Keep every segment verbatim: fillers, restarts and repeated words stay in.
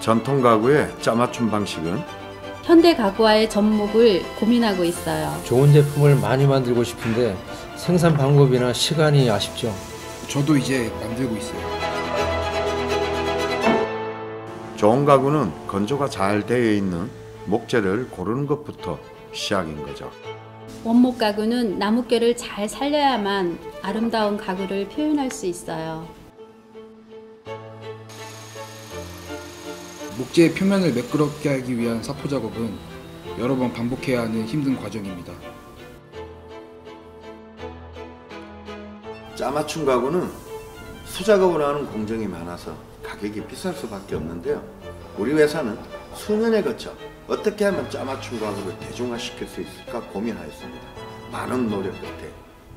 전통 가구의 짜맞춤 방식은 현대 가구화의 접목을 고민하고 있어요. 좋은 제품을 많이 만들고 싶은데 생산 방법이나 시간이 아쉽죠. 저도 이제 만들고 있어요. 좋은 가구는 건조가 잘 되어 있는 목재를 고르는 것부터 시작인 거죠. 원목 가구는 나뭇결을 잘 살려야만 아름다운 가구를 표현할 수 있어요. 목재의 표면을 매끄럽게 하기 위한 사포 작업은 여러 번 반복해야 하는 힘든 과정입니다. 짜맞춤 가구는 수작업을 하는 공정이 많아서 가격이 비쌀 수밖에 없는데요. 우리 회사는 수년에 거쳐 어떻게 하면 짜맞춤 가구를 대중화시킬 수 있을까 고민하였습니다. 많은 노력 끝에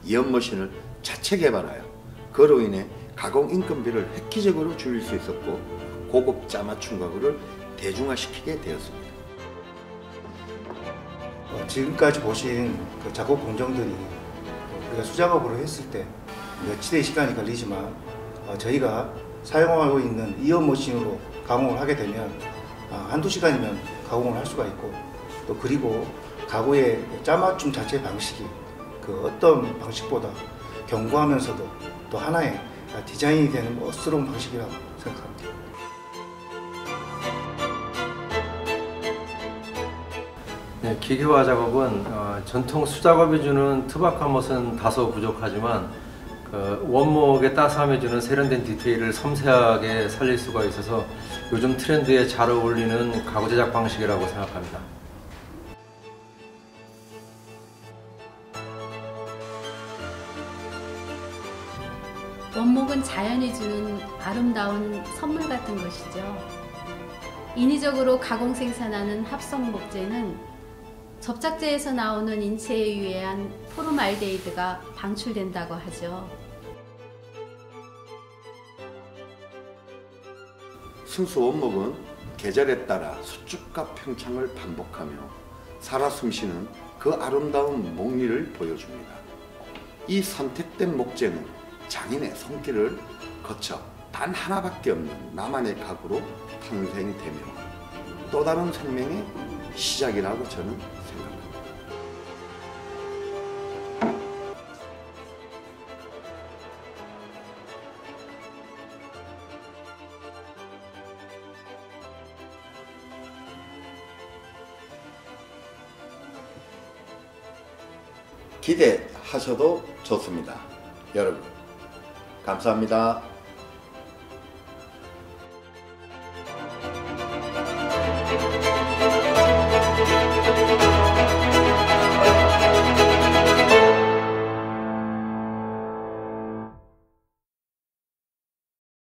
이연머신을 자체 개발하여 그로 인해 가공 인건비를 획기적으로 줄일 수 있었고 고급 짜맞춤 가구를 대중화시키게 되었습니다. 지금까지 보신 그 작업 공정들이 우리가 수작업으로 했을 때 며칠의 시간이 걸리지만 저희가 사용하고 있는 이연머신으로 가공을 하게 되면 한두 시간이면 가공을 할 수가 있고, 또 그리고 가구의 짜맞춤 자체 방식이 그 어떤 방식보다 견고하면서도 또 하나의 디자인이 되는 멋스러운 방식이라고 생각합니다. 네, 기계화 작업은 어, 전통 수작업이 주는 투박한 멋은 다소 부족하지만 그 원목의 따스함이 주는 세련된 디테일을 섬세하게 살릴 수가 있어서 요즘 트렌드에 잘 어울리는 가구 제작 방식이라고 생각합니다. 원목은 자연이 주는 아름다운 선물 같은 것이죠. 인위적으로 가공 생산하는 합성 목재는 접착제에서 나오는 인체에 유해한 포름알데히드가 방출된다고 하죠. 승수 원목은 계절에 따라 수축과 평창을 반복하며 살아 숨쉬는 그 아름다운 목리를 보여줍니다. 이 선택된 목재는 장인의 손길을 거쳐 단 하나밖에 없는 나만의 가구로 탄생되며 또 다른 생명의 시작이라고 저는 생각합니다. 기대하셔도 좋습니다. 여러분, 감사합니다.